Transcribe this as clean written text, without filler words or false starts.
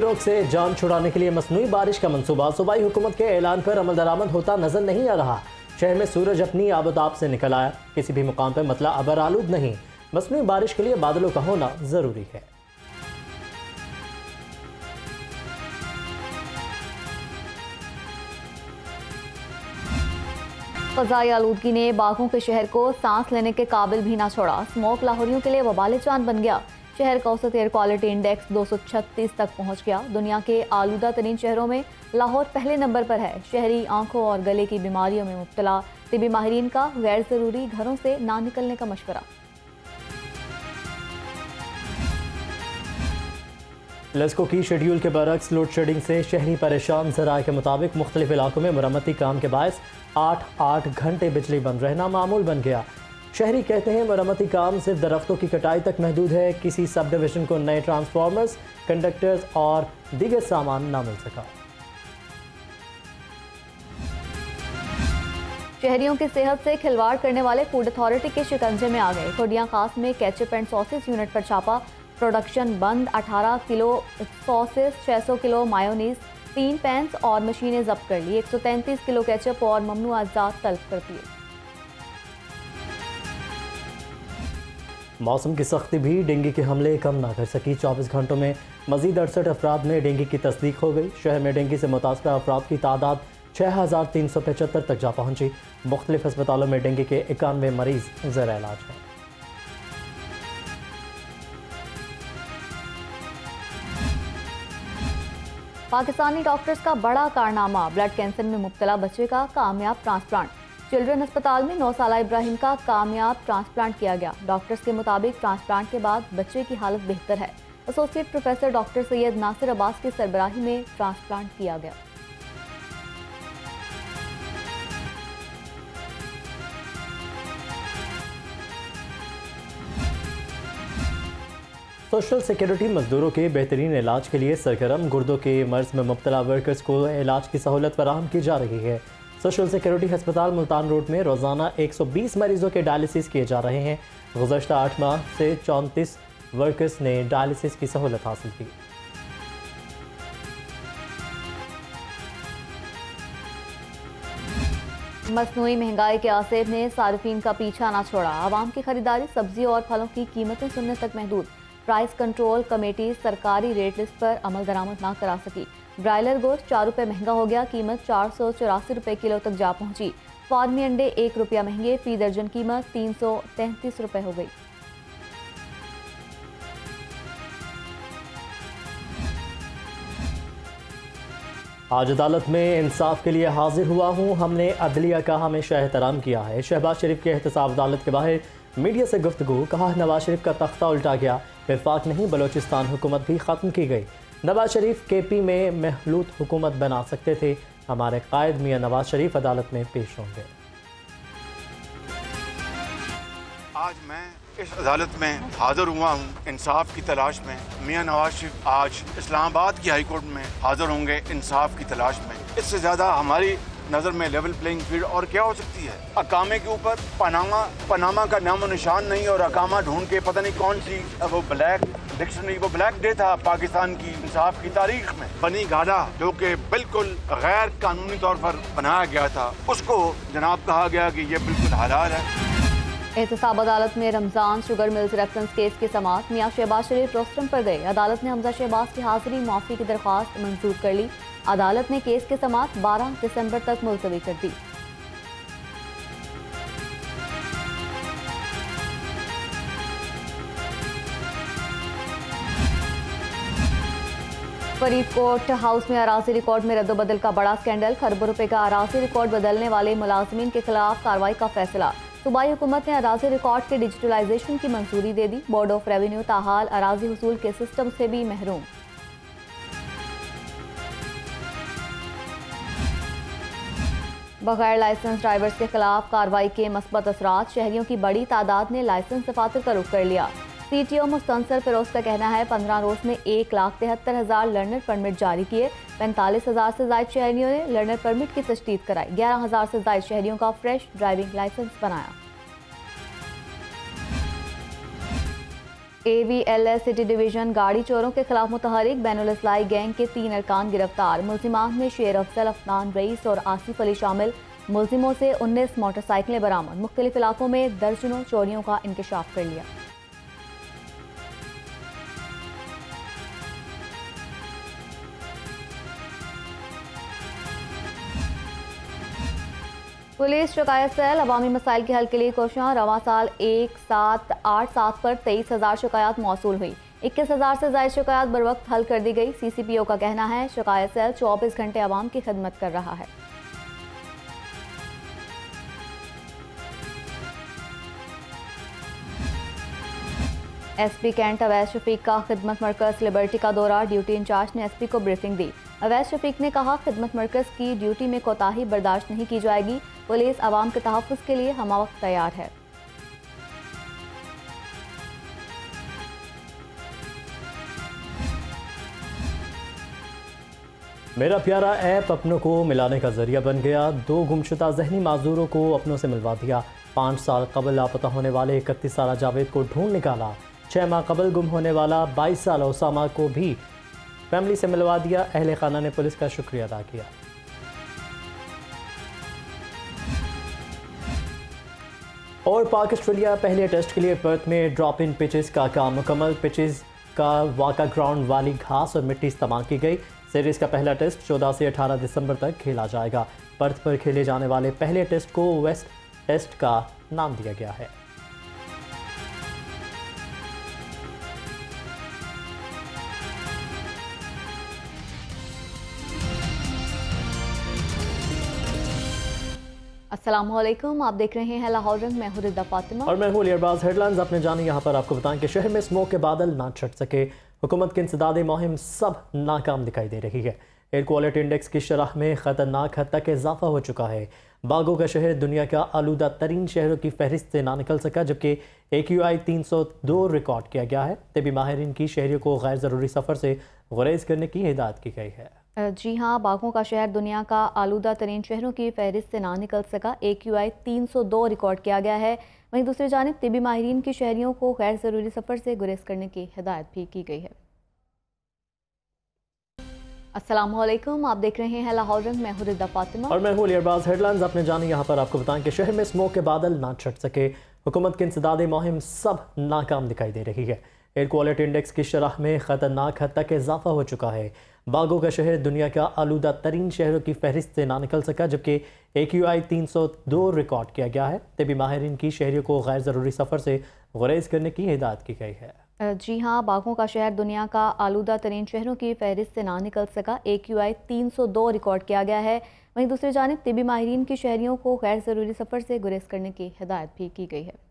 रोग से जान छुड़ाने के लिए मसनूई बारिश का मंसूबा। सूबाई हुकूमत के ऐलान पर अमल दरामद होता नजर नहीं आ रहा। शहर में सूरज अपनी आबोताब से निकल आया। किसी भी मुकाम पर मतला अबर आलूद नहीं। मसनूई बारिश के लिए बादलों का होना ज़रूरी है। फ़ज़ाई आलूदगी ने बागों के शहर को सांस लेने के काबिल भी ना छोड़ा। स्मोक लाहौरियों के लिए वबाल चांद बन गया। शहर का औसत एयर क्वालिटी इंडेक्स 236 तक पहुंच गया। दुनिया के आलूदा तरीन शहरों में लाहौर पहले नंबर पर है। शहरी आंखों और गले की बीमारियों में मुब्तला तिबी माहरीन का गैर ज़रूरी घरों से ना निकलने का मशवरा। लेस्को की शेड्यूल के बरक्स लोड शेडिंग से शहरी परेशान। ज़राए के मुताबिक मुख्तलिफ इलाकों में मरम्मती काम के बायस 8-8 घंटे बिजली बंद रहना मामूल बन गया। शहरी कहते हैं मरम्मती काम सिर्फ दरख्तों की कटाई तक महदूद है। किसी सब डिवीज़न को नए ट्रांसफार्मर्स, कंडक्टर्स और दीगर सामान ना मिल सका। शहरियों की सेहत से खिलवाड़ करने वाले फूड अथॉरिटी के शिकंजे में आ गए। कोडियाँ खास में कैचअप एंड सॉसेस यूनिट पर छापा। प्रोडक्शन बंद। 18 kilo sauces, 600 kilo mayonnaise, 3 pans और मशीनें जब्त कर ली। 133 किलो केचप और ममनू अज्जा तलब कर दिए। मौसम की सख्ती भी डेंगू के हमले कम ना कर सकी। 24 घंटों में मजीद 68 अफराद में डेंगू की तस्दीक हो गई। शहर में डेंगू से मुतासर अफराद की तादाद 6375 तक जा पहुंची। मुख्तलिफ अस्पतालों में डेंगू के 91 मरीज ज़ेर इलाज हैं। पाकिस्तानी डॉक्टर्स का बड़ा कारनामा। ब्लड कैंसर में मुब्तला बच्चे का कामयाब ट्रांसप्लांट। चिल्ड्रन अस्पताल में 9 साला इब्राहिम का कामयाब ट्रांसप्लांट किया गया। डॉक्टर्स के मुताबिक ट्रांसप्लांट के बाद बच्चे की हालत बेहतर है। Associate professor doctor Syed Nasir Abbas की सरबराही में ट्रांसप्लांट किया गया। सोशल सिक्योरिटी मजदूरों के बेहतरीन इलाज के लिए सरगर्म। गुर्दों के मर्ज में मुब्तला वर्कर्स को इलाज की सहूलत फराहम की जा रही है। सोशल सिक्योरिटी हस्पताल मुल्तान रोड में रोज़ाना 120 मरीजों के डायलिसिस किए जा रहे हैं। गुज़श्ता 8 माह से 34 वर्कर्स ने डायलिसिस की सहूलत हासिल की। मसनूई महंगाई के आसेब ने सार्फिन का पीछा ना छोड़ा। आवाम की खरीदारी सब्जी और फलों की कीमतें सुनने तक महदूद। प्राइस कंट्रोल कमेटी सरकारी रेट लिस्ट पर अमल दरामद ना करा सकी। ब्रायलर गोश्त 4 रुपये महंगा हो गया। कीमत 484 रुपये किलो तक जा पहुंची। फार्मी अंडे 1 रुपया महंगे। फी दर्जन कीमत 333 रुपये हो गई। आज अदालत में इंसाफ के लिए हाजिर हुआ हूँ। हमने अदलिया का हमेशा एहतराम किया है। शहबाज शरीफ के एहतसाब अदालत के बाहर मीडिया से गुफ्तगू। कहा नवाज शरीफ का तख्ता उल्टा गया। विफाक नहीं बलोचिस्तान हुकूमत भी ख़त्म की गई। नवाज शरीफ के पी में महलूत हुकूमत बना सकते थे। हमारे कायद मियाँ नवाज शरीफ अदालत में पेश होंगे। आज मैं इस अदालत में हाजिर हुआ हूँ इंसाफ की तलाश में। मियाँ नवाज शरीफ आज इस्लामाबाद की हाई कोर्ट में हाजिर होंगे इंसाफ की तलाश में। इससे ज़्यादा हमारी नज़र में लेवल प्लेइंग फील्ड और क्या हो सकती है। अकामे के ऊपर पनामा का नामो निशान नहीं और अकामा ढूंढ के पता नहीं कौन सी वो ब्लैक डिक्शनरी, वो ब्लैक डे था पाकिस्तान की इंसाफ की तारीख में। बनी गाड़ा जो कि बिल्कुल गैर कानूनी तौर पर बनाया गया था, उसको जनाब कहा गया कि ये बिल्कुल हलाल है। एहतसाब अदालत में Ramzan sugar mills reference case की समाअत। मियाँ शहबाज शरीफ रोस्टम पर गए। अदालत ने हमजा शहबाज की हाजिरी माफी की दरख्वास्त मंजूर कर ली। अदालत ने केस की समाअत 12 दिसंबर तक मुलतवी कर दी। फरीदकोट हाउस में अराजी रिकॉर्ड में रद्दोबदल का बड़ा स्कैंडल। खरबों रुपए का अराजी रिकॉर्ड बदलने वाले मुलाजमीन के खिलाफ कार्रवाई का फैसला। सूबाई हुकूमत ने अराजी रिकॉर्ड के डिजिटलाइजेशन की मंजूरी दे दी। बोर्ड ऑफ रेवेन्यू ताहाल अराजी हुसूल के सिस्टम से भी महरूम। बगैर लाइसेंस ड्राइवर्स के खिलाफ कार्रवाई के मस्बत असरात। शहरियों की बड़ी तादाद ने लाइसेंस दफातर का रुख कर लिया। CTO मुस्तंसर फिरोज का कहना है 15 रोज में 1,73,000 लर्नर परमिट जारी किए। 45,000 से ज्यादा शहरियों ने लर्नर परमिट की तस्दीक कराई। 11,000 से ज्यादा शहरियों का फ्रेश ड्राइविंग लाइसेंस बनाया। AVLS सिटी डिवीज़न गाड़ी चोरों के खिलाफ मुतहरिक बैनुल-इस्लाही गैंग के 3 अरकान गिरफ्तार। मुलजिमान में शेर अफजल, अफनान रईस और आसिफ अली शामिल। मुलजिमों से 19 मोटरसाइकिलें बरामद। मुख्तलिफ इलाकों में दर्जनों चोरियों का इंकशाफ कर लिया। पुलिस शिकायत सेल अवामी मसाइल के हल के लिए कोशियाँ। रवां साल 1787 पर 23,000 शिकायत मौसूल हुई। 21,000 से ज़ायद शिकायत बर वक्त हल कर दी गई। CCPO का कहना है शिकायत सेल 24 घंटे आवाम की खिदमत कर रहा है। SP कैंट अवैध शफीक का खिदमत मरकज़ लिबर्टी का दौरा। ड्यूटी इंचार्ज ने SP को ब्रीफिंग दी। अवैध शफीक ने कहा खिदमत मरकज़ की ड्यूटी में कोताही बर्दाश्त नहीं की जाएगी। पुलिस आवाम के तहफ़्फ़ुज़ के लिए हमा वक्त तैयार है। मेरा प्यारा ऐप अपनों को मिलाने का जरिया बन गया। 2 गुमशुदा जहनी माजूरों को अपनों से मिलवा दिया। 5 साल कबल लापता होने वाले 31 साला जावेद को ढूंढ निकाला। 6 माह कबल गुम होने वाला 22 साल उसामा को भी फैमिली से मिलवा दिया। अहले खाना ने पुलिस का शुक्रिया अदा किया। और पाक ऑस्ट्रेलिया पहले टेस्ट के लिए पर्थ में ड्रॉप इन पिचेस का काम मुकम्मल। पिचेस का वाका ग्राउंड वाली घास और मिट्टी इस्तेमाल की गई। सीरीज़ का पहला टेस्ट 14 से 18 दिसंबर तक खेला जाएगा। पर्थ पर खेले जाने वाले पहले टेस्ट को वेस्ट टेस्ट का नाम दिया गया है। अस्सलामुअलैकुम, आप देख रहे हैं लाहौर रंग। मैं हूं रिदा फातिमा और मैं हूं एयरबाज़। हेडलाइंस आपने जानी। यहाँ पर आपको बताएं कि शहर में स्मोक के बादल ना छट सके। हुकूमत की इंसदादी मुहिम सब नाकाम दिखाई दे रही है। एयर क्वालिटी इंडेक्स की शरह में ख़तरनाक हद तक इजाफा हो चुका है। बागों का शहर दुनिया का आलूदा तरीन शहरों की फहरिस्त से ना निकल सका, जबकि AQI 302 रिकॉर्ड किया गया है। तबी माहरीन की शहरों को गैर ज़रूरी सफ़र से गुरेज करने की हिदायत की गई है। जी हाँ, बागों का शहर दुनिया का आलूदा तरीन शहरों की फहरिस्त से ना निकल सका। AQI 302 रिकॉर्ड किया गया है। वहीं दूसरी जानब तिबी माहिरीन की शहरियों को गैर ज़रूरी सफ़र से गुरेज करने की हिदायत भी की गई है। अस्सलामुअलैकुम, आप देख रहे हैं लाहौर रंग। मैं हूं रिदा फातिमा और मैं हूं इरबाज़। हेडलाइंस आपने जानी। यहाँ पर आपको बताएं कि शहर में स्मोक के बादल ना छट सके। हुकूमत की इंसदादी मुहिम सब नाकाम दिखाई दे रही है। एयर क्वालिटी इंडेक्स की शरह में ख़तरनाक हद तक इजाफा हो चुका है। बागों का शहर दुनिया का आलूदा तरीन शहरों की फहरिस्त से ना निकल सका, जबकि AQI 302 रिकॉर्ड किया गया है। तबी माहिरीन की शहरों को गैर ज़रूरी सफ़र से गुरेज करने की हिदायत की गई है। जी हाँ, बागों का शहर दुनिया का आलूदा तरीन शहरों की फहरिस्त से ना निकल सका। AQI 302 रिकॉर्ड किया गया है। वहीं दूसरी जानब तिबी माहिरीन की शहरियों को गैर ज़रूरी सफ़र से गुरेज करने की हिदायत भी की गई है।